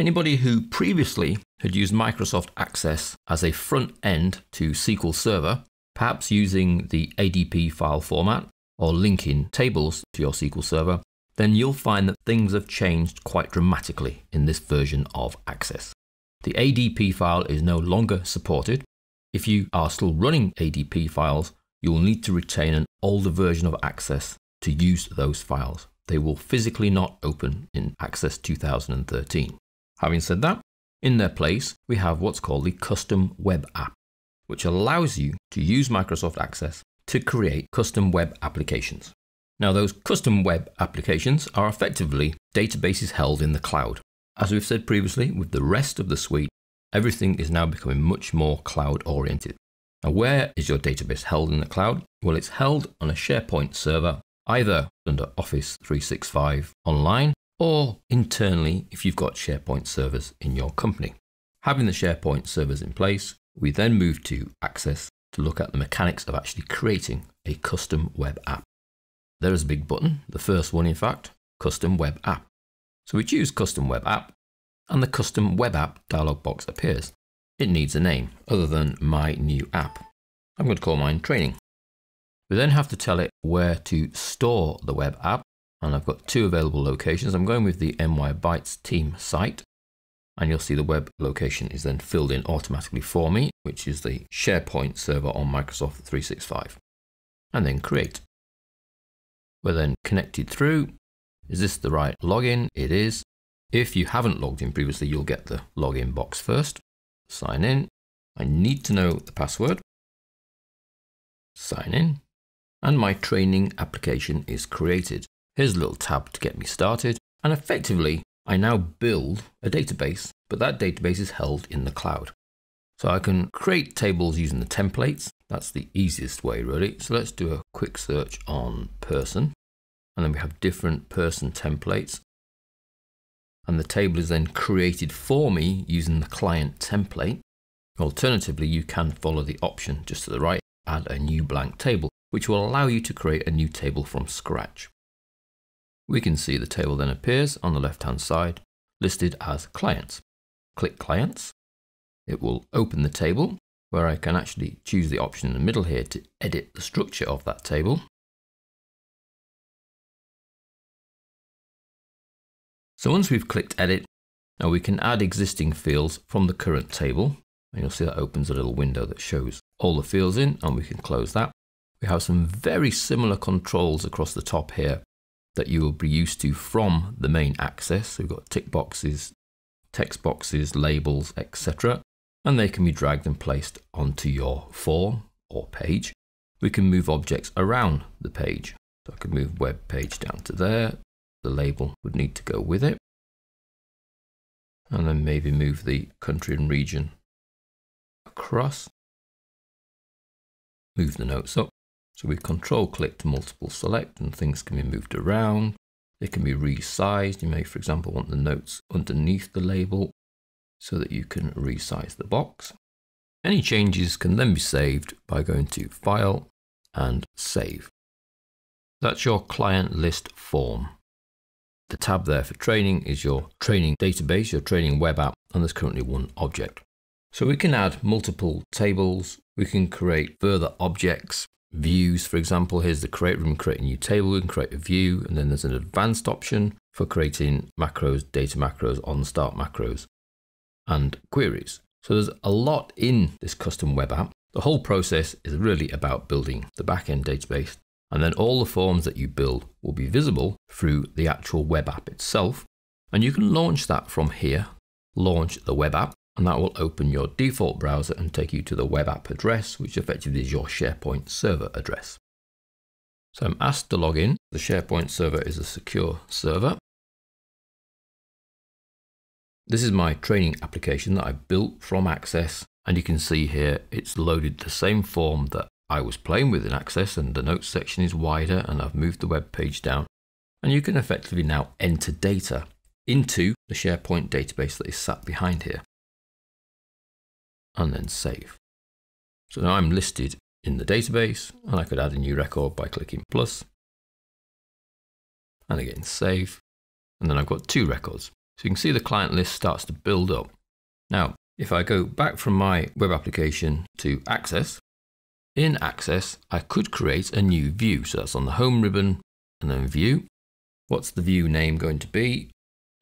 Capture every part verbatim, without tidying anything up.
Anybody who previously had used Microsoft Access as a front end to S Q L Server, perhaps using the A D P file format or linking tables to your S Q L Server, then you'll find that things have changed quite dramatically in this version of Access. The A D P file is no longer supported. If you are still running A D P files, you'll need to retain an older version of Access to use those files. They will physically not open in Access two thousand thirteen. Having said that, in their place, we have what's called the Custom Web App, which allows you to use Microsoft Access to create custom web applications. Now, those custom web applications are effectively databases held in the cloud. As we've said previously, with the rest of the suite, everything is now becoming much more cloud-oriented. Now, where is your database held in the cloud? Well, it's held on a SharePoint server, either under Office three sixty-five online or internally if you've got SharePoint servers in your company. Having the SharePoint servers in place, we then move to Access to look at the mechanics of actually creating a custom web app. There is a big button, the first one in fact, Custom Web App. So we choose Custom Web App and the Custom Web App dialog box appears. It needs a name other than My New App. I'm going to call mine Training. We then have to tell it where to store the web app, and I've got two available locations. I'm going with the N Y Bytes team site, and you'll see the web location is then filled in automatically for me, which is the SharePoint server on Microsoft three sixty-five, and then create. We're then connected through. Is this the right login? It is. If you haven't logged in previously, you'll get the login box first. Sign in. I need to know the password. Sign in. And my training application is created. Here's a little tab to get me started. And effectively, I now build a database, but that database is held in the cloud. So I can create tables using the templates. That's the easiest way, really. So let's do a quick search on person. And then we have different person templates. And the table is then created for me using the client template. Alternatively, you can follow the option just to the right, add a new blank table, which will allow you to create a new table from scratch. We can see the table then appears on the left-hand side, listed as clients. Click clients. It will open the table where I can actually choose the option in the middle here to edit the structure of that table. So once we've clicked edit, now we can add existing fields from the current table. And you'll see that opens a little window that shows all the fields in, and we can close that. We have some very similar controls across the top here that you will be used to from the main Access. So we've got tick boxes, text boxes, labels, et cetera. And they can be dragged and placed onto your form or page. We can move objects around the page. So I can move web page down to there. The label would need to go with it. And then maybe move the country and region across. Move the notes up. So we control click to multiple select and things can be moved around. They can be resized. You may, for example, want the notes underneath the label so that you can resize the box. Any changes can then be saved by going to File and Save. That's your client list form. The tab there for training is your training database, your training web app, and there's currently one object. So we can add multiple tables. We can create further objects. Views, for example, here's the create room, create a new table, we can create a view, and then there's an advanced option for creating macros, data macros, on start macros, and queries. So there's a lot in this custom web app. The whole process is really about building the backend database, and then all the forms that you build will be visible through the actual web app itself. And you can launch that from here, launch the web app, and that will open your default browser and take you to the web app address, which effectively is your SharePoint server address. So I'm asked to log in. The SharePoint server is a secure server. This is my training application that I built from Access. And you can see here, it's loaded the same form that I was playing with in Access, and the notes section is wider and I've moved the web page down. And you can effectively now enter data into the SharePoint database that is sat behind here. And then save. So now I'm listed in the database, and I could add a new record by clicking plus. And again, save. And then I've got two records. So you can see the client list starts to build up. Now, if I go back from my web application to Access, in Access, I could create a new view. So that's on the home ribbon and then view. What's the view name going to be?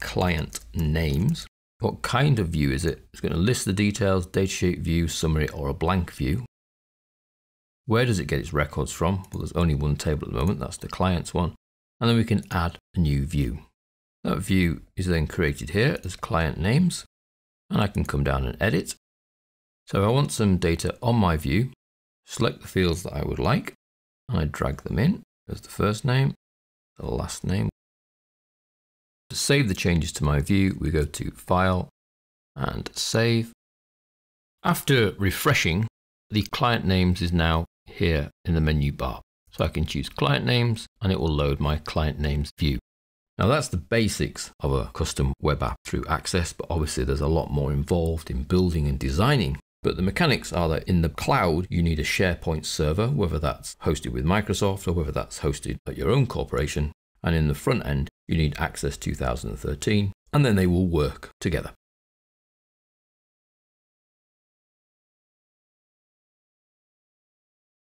Client names. What kind of view is it? It's going to list the details, datasheet view, summary, or a blank view. Where does it get its records from? Well, there's only one table at the moment, that's the client's one. And then we can add a new view. That view is then created here as client names, and I can come down and edit. So I want some data on my view, select the fields that I would like, and I drag them in. There's the first name, the last name. To save the changes to my view, we go to File and Save. After refreshing, the client names is now here in the menu bar. So I can choose client names and it will load my client names view. Now that's the basics of a custom web app through Access, but obviously there's a lot more involved in building and designing. But the mechanics are that in the cloud, you need a SharePoint server, whether that's hosted with Microsoft or whether that's hosted at your own corporation. And in the front end, you need Access twenty thirteen, and then they will work together.